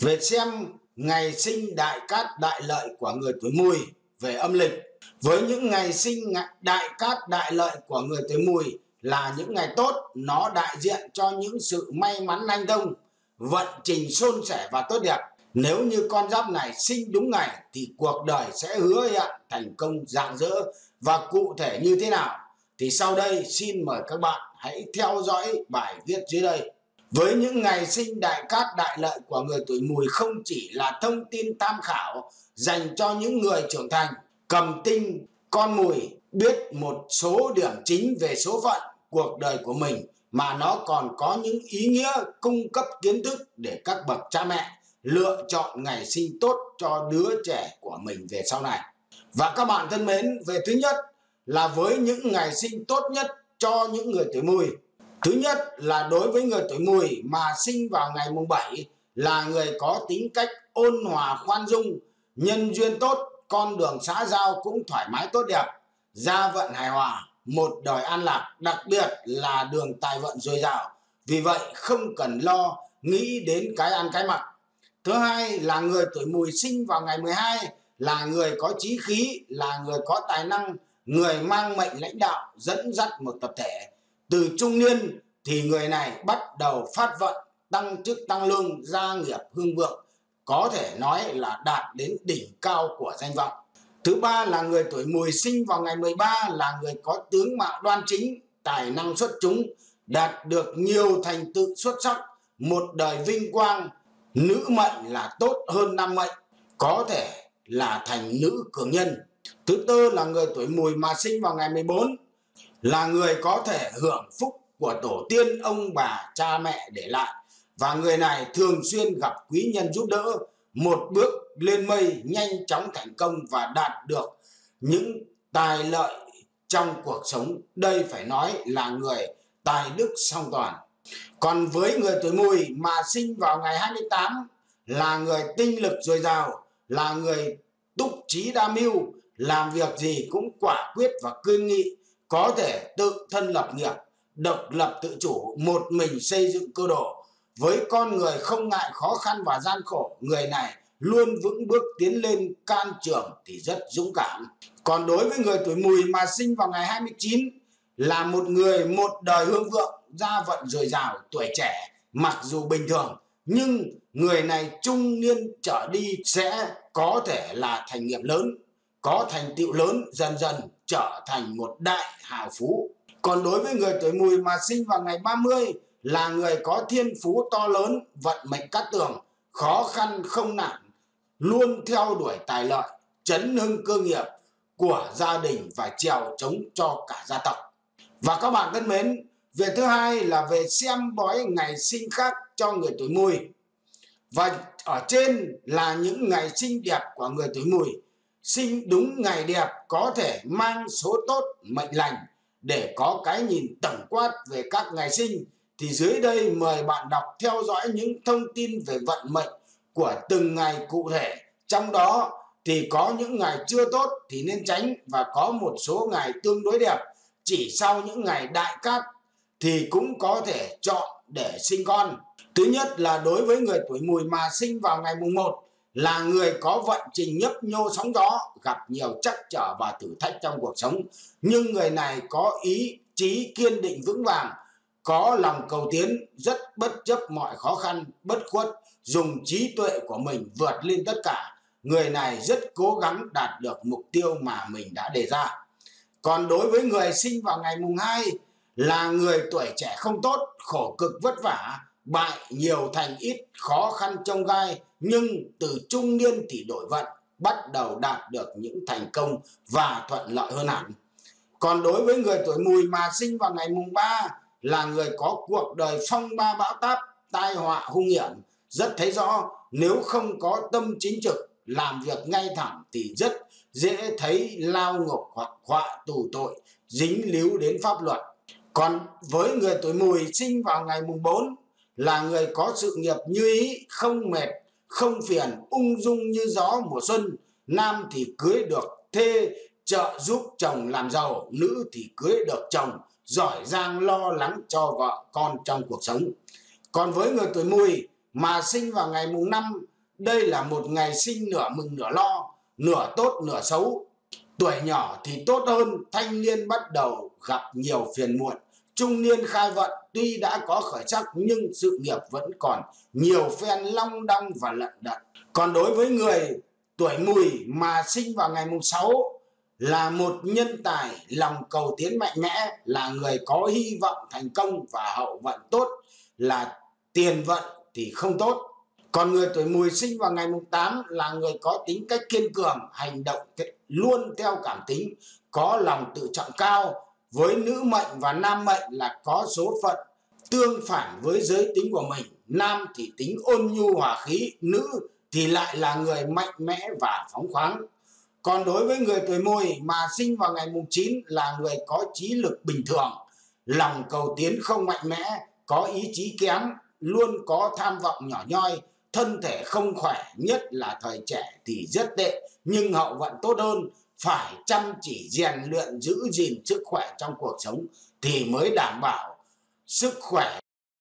Về xem ngày sinh đại cát đại lợi của người tuổi Mùi về âm lịch. Với những ngày sinh đại cát đại lợi của người tuổi Mùi là những ngày tốt, nó đại diện cho những sự may mắn lanh thông, vận trình suôn sẻ và tốt đẹp. Nếu như con giáp này sinh đúng ngày thì cuộc đời sẽ hứa hẹn thành công rạng rỡ, và cụ thể như thế nào thì sau đây xin mời các bạn hãy theo dõi bài viết dưới đây. Với những ngày sinh đại cát đại lợi của người tuổi Mùi không chỉ là thông tin tham khảo dành cho những người trưởng thành, cầm tinh con Mùi biết một số điểm chính về số phận cuộc đời của mình, mà nó còn có những ý nghĩa cung cấp kiến thức để các bậc cha mẹ lựa chọn ngày sinh tốt cho đứa trẻ của mình về sau này. Và các bạn thân mến, về thứ nhất là với những ngày sinh tốt nhất cho những người tuổi Mùi. Thứ nhất là đối với người tuổi Mùi mà sinh vào ngày mùng 7 là người có tính cách ôn hòa khoan dung, nhân duyên tốt, con đường xã giao cũng thoải mái tốt đẹp, gia vận hài hòa, một đời an lạc, đặc biệt là đường tài vận dồi dào, vì vậy không cần lo nghĩ đến cái ăn cái mặc. Thứ hai là người tuổi Mùi sinh vào ngày 12 là người có chí khí, là người có tài năng, người mang mệnh lãnh đạo, dẫn dắt một tập thể. Từ trung niên thì người này bắt đầu phát vận, tăng chức tăng lương, gia nghiệp hưng vượng, có thể nói là đạt đến đỉnh cao của danh vọng. Thứ ba là người tuổi Mùi sinh vào ngày 13 là người có tướng mạo đoan chính, tài năng xuất chúng, đạt được nhiều thành tựu xuất sắc, một đời vinh quang, nữ mệnh là tốt hơn nam mệnh, có thể là thành nữ cường nhân. Thứ tư là người tuổi Mùi mà sinh vào ngày 14 là người có thể hưởng phúc của tổ tiên, ông bà, cha mẹ để lại, và người này thường xuyên gặp quý nhân giúp đỡ, một bước lên mây, nhanh chóng thành công và đạt được những tài lợi trong cuộc sống. Đây phải nói là người tài đức song toàn. Còn với người tuổi Mùi mà sinh vào ngày 28 là người tinh lực dồi dào, là người túc trí đa mưu, làm việc gì cũng quả quyết và kiên nghị, có thể tự thân lập nghiệp, độc lập tự chủ, một mình xây dựng cơ đồ. Với con người không ngại khó khăn và gian khổ, người này luôn vững bước tiến lên, can trường thì rất dũng cảm. Còn đối với người tuổi Mùi mà sinh vào ngày 29 là một người một đời hương vượng, gia vận dồi dào, tuổi trẻ mặc dù bình thường, nhưng người này trung niên trở đi sẽ có thể là thành nghiệp lớn, có thành tựu lớn, dần dần trở thành một đại hào phú. Còn đối với người tuổi Mùi mà sinh vào ngày 30 là người có thiên phú to lớn, vận mệnh cát tường, khó khăn không nản, luôn theo đuổi tài lợi, chấn hưng cơ nghiệp của gia đình và trèo chống cho cả gia tộc. Và các bạn thân mến, việc thứ hai là về xem bói ngày sinh khác cho người tuổi Mùi. Và ở trên là những ngày sinh đẹp của người tuổi Mùi. Sinh đúng ngày đẹp có thể mang số tốt mệnh lành. Để có cái nhìn tổng quát về các ngày sinh thì dưới đây mời bạn đọc theo dõi những thông tin về vận mệnh của từng ngày cụ thể. Trong đó thì có những ngày chưa tốt thì nên tránh, và có một số ngày tương đối đẹp chỉ sau những ngày đại cát thì cũng có thể chọn để sinh con. Thứ nhất là đối với người tuổi Mùi mà sinh vào ngày mùng 1 là người có vận trình nhấp nhô sóng gió, gặp nhiều trắc trở và thử thách trong cuộc sống, nhưng người này có ý chí kiên định vững vàng, có lòng cầu tiến, rất bất chấp mọi khó khăn, bất khuất, dùng trí tuệ của mình vượt lên tất cả. Người này rất cố gắng đạt được mục tiêu mà mình đã đề ra. Còn đối với người sinh vào ngày mùng 2 là người tuổi trẻ không tốt, khổ cực vất vả, bại nhiều thành ít, khó khăn chông gai, nhưng từ trung niên thì đổi vận, bắt đầu đạt được những thành công và thuận lợi hơn hẳn. Còn đối với người tuổi Mùi mà sinh vào ngày mùng 3 là người có cuộc đời phong ba bão táp, tai họa hung hiểm, rất thấy rõ. Nếu không có tâm chính trực, làm việc ngay thẳng thì rất dễ thấy lao ngục hoặc họa tù tội, dính líu đến pháp luật. Còn với người tuổi Mùi sinh vào ngày mùng 4 là người có sự nghiệp như ý, không mệt, không phiền, ung dung như gió mùa xuân. Nam thì cưới được thê trợ giúp chồng làm giàu, nữ thì cưới được chồng giỏi giang lo lắng cho vợ con trong cuộc sống. Còn với người tuổi Mùi mà sinh vào ngày mùng 5, đây là một ngày sinh nửa mừng nửa lo, nửa tốt nửa xấu. Tuổi nhỏ thì tốt hơn, thanh niên bắt đầu gặp nhiều phiền muộn. Trung niên khai vận tuy đã có khởi sắc nhưng sự nghiệp vẫn còn nhiều phen long đong và lận đận. Còn đối với người tuổi Mùi mà sinh vào ngày mùng 6 là một nhân tài, lòng cầu tiến mạnh mẽ, là người có hy vọng thành công và hậu vận tốt, là tiền vận thì không tốt. Còn người tuổi Mùi sinh vào ngày mùng 8 là người có tính cách kiên cường, hành động luôn theo cảm tính, có lòng tự trọng cao. Với nữ mệnh và nam mệnh là có số phận tương phản với giới tính của mình. Nam thì tính ôn nhu hòa khí, nữ thì lại là người mạnh mẽ và phóng khoáng. Còn đối với người tuổi Mùi mà sinh vào ngày mùng 9 là người có trí lực bình thường, lòng cầu tiến không mạnh mẽ, có ý chí kém, luôn có tham vọng nhỏ nhoi, thân thể không khỏe, nhất là thời trẻ thì rất tệ, nhưng hậu vận tốt hơn, phải chăm chỉ rèn luyện giữ gìn sức khỏe trong cuộc sống thì mới đảm bảo sức khỏe.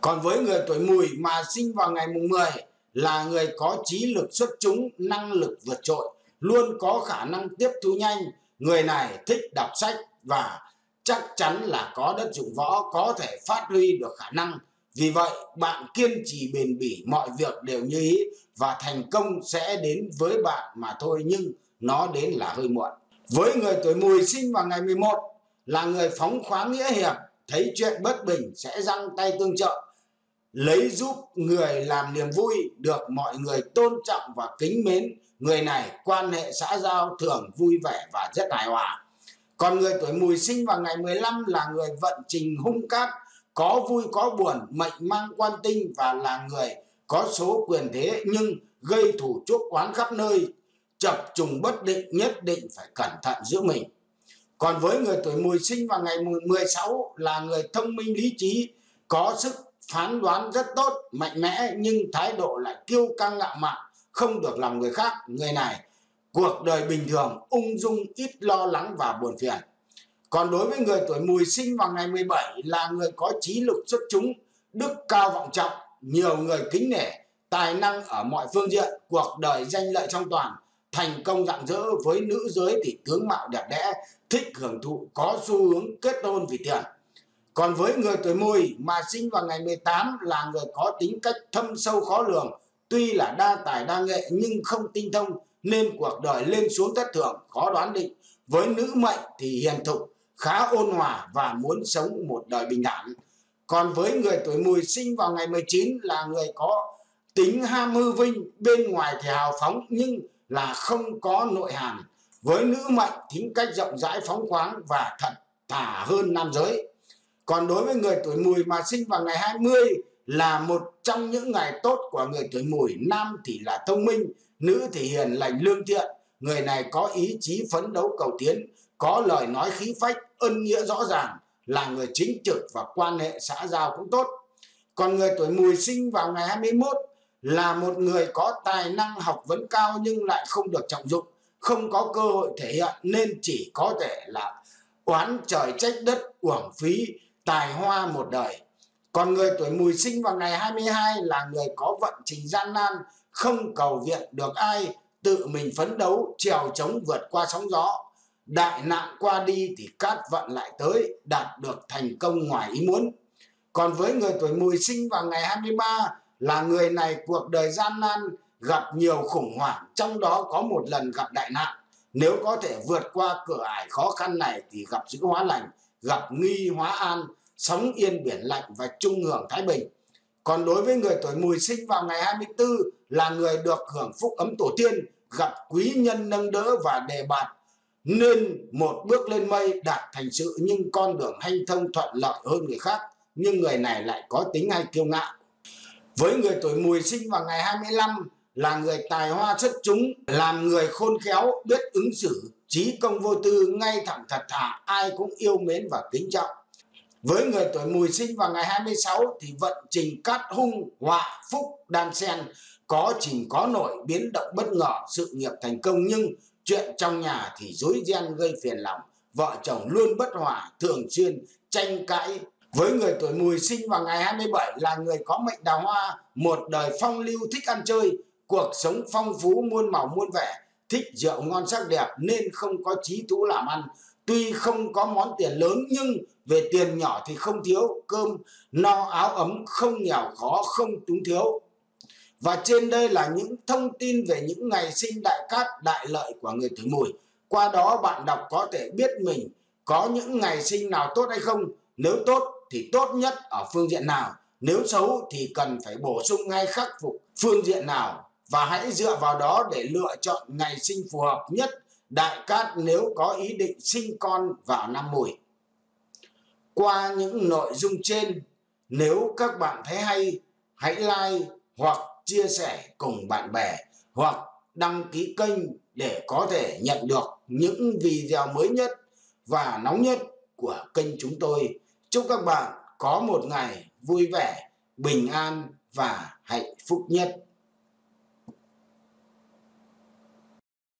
Còn với người tuổi Mùi mà sinh vào ngày mùng 10 là người có trí lực xuất chúng, năng lực vượt trội, luôn có khả năng tiếp thu nhanh, người này thích đọc sách và chắc chắn là có đất dụng võ, có thể phát huy được khả năng. Vì vậy, bạn kiên trì bền bỉ, mọi việc đều như ý và thành công sẽ đến với bạn mà thôi, nhưng nó đến là hơi muộn. Với người tuổi Mùi sinh vào ngày 11 là người phóng khoáng nghĩa hiệp, thấy chuyện bất bình sẽ giăng tay tương trợ, lấy giúp người làm niềm vui, được mọi người tôn trọng và kính mến. Người này quan hệ xã giao thường vui vẻ và rất hài hòa. Còn người tuổi Mùi sinh vào ngày 15 là người vận trình hung cát, có vui có buồn, mệnh mang quan tinh và là người có số quyền thế nhưng gây thù chuốc oán khắp nơi, chập trùng bất định, nhất định phải cẩn thận giữ mình. Còn với người tuổi Mùi sinh vào ngày 16 là người thông minh lý trí, có sức phán đoán rất tốt, mạnh mẽ nhưng thái độ lại kiêu căng ngạo mạn, không được lòng người khác. Người này cuộc đời bình thường, ung dung, ít lo lắng và buồn phiền. Còn đối với người tuổi Mùi sinh vào ngày 17 là người có trí lực xuất chúng, đức cao vọng trọng, nhiều người kính nể, tài năng ở mọi phương diện, cuộc đời danh lợi trong toàn, thành công rạng rỡ. Với nữ giới thì tướng mạo đẹp đẽ, thích hưởng thụ, có xu hướng kết hôn vì tiền. Còn với người tuổi Mùi mà sinh vào ngày 18 là người có tính cách thâm sâu khó lường, tuy là đa tài đa nghệ nhưng không tinh thông nên cuộc đời lên xuống thất thường, khó đoán định. Với nữ mệnh thì hiền thục, khá ôn hòa và muốn sống một đời bình đẳng. Còn với người tuổi Mùi sinh vào ngày 19 là người có tính ham hư vinh, bên ngoài thì hào phóng nhưng là không có nội hàm. Với nữ mệnh tính cách rộng rãi phóng khoáng và thật thà hơn nam giới. Còn đối với người tuổi Mùi mà sinh vào ngày 20 là một trong những ngày tốt của người tuổi Mùi. Nam thì là thông minh, nữ thì hiền lành lương thiện. Người này có ý chí phấn đấu cầu tiến, có lời nói khí phách, ân nghĩa rõ ràng, là người chính trực và quan hệ xã giao cũng tốt. Còn người tuổi Mùi sinh vào ngày 21 là một người có tài năng học vấn cao nhưng lại không được trọng dụng, không có cơ hội thể hiện nên chỉ có thể là oán trời trách đất, uổng phí tài hoa một đời. Còn người tuổi Mùi sinh vào ngày 22 là người có vận trình gian nan, không cầu viện được ai, tự mình phấn đấu, trèo chống vượt qua sóng gió. Đại nạn qua đi thì cát vận lại tới, đạt được thành công ngoài ý muốn. Còn với người tuổi Mùi sinh vào ngày 23 là người này cuộc đời gian nan, gặp nhiều khủng hoảng, trong đó có một lần gặp đại nạn. Nếu có thể vượt qua cửa ải khó khăn này thì gặp dữ hóa lành, gặp nghi hóa an, sóng yên biển lạnh và chung hưởng thái bình. Còn đối với người tuổi Mùi sinh vào ngày 24 là người được hưởng phúc ấm tổ tiên, gặp quý nhân nâng đỡ và đề bạt, nên một bước lên mây, đạt thành sự nhưng con đường hanh thông thuận lợi hơn người khác, nhưng người này lại có tính hay kiêu ngạo. Với người tuổi Mùi sinh vào ngày 25 là người tài hoa xuất chúng, làm người khôn khéo, biết ứng xử, trí công vô tư, ngay thẳng thật thà, ai cũng yêu mến và kính trọng. Với người tuổi Mùi sinh vào ngày 26 thì vận trình cát hung, họa, phúc, đan sen, có chìm có nổi, biến động bất ngờ, sự nghiệp thành công nhưng chuyện trong nhà thì rối ren gây phiền lòng, vợ chồng luôn bất hòa, thường xuyên tranh cãi, Với người tuổi Mùi sinh vào ngày 27 là người có mệnh đào hoa, một đời phong lưu, thích ăn chơi, cuộc sống phong phú muôn màu muôn vẻ, thích rượu ngon sắc đẹp nên không có chí thú làm ăn. Tuy không có món tiền lớn nhưng về tiền nhỏ thì không thiếu, cơm no áo ấm, không nghèo khó, không túng thiếu. Và trên đây là những thông tin về những ngày sinh đại cát đại lợi của người tuổi Mùi. Qua đó bạn đọc có thể biết mình có những ngày sinh nào tốt hay không. Nếu tốt thì tốt nhất ở phương diện nào, nếu xấu thì cần phải bổ sung hay khắc phục phương diện nào. Và hãy dựa vào đó để lựa chọn ngày sinh phù hợp nhất đại cát nếu có ý định sinh con vào năm Mùi. Qua những nội dung trên, nếu các bạn thấy hay, hãy like hoặc chia sẻ cùng bạn bè hoặc đăng ký kênh để có thể nhận được những video mới nhất và nóng nhất của kênh chúng tôi. Chúc các bạn có một ngày vui vẻ, bình an và hạnh phúc nhất.